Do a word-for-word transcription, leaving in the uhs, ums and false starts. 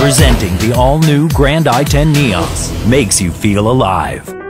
Presenting the all-new Grand i ten N I O S makes you feel alive.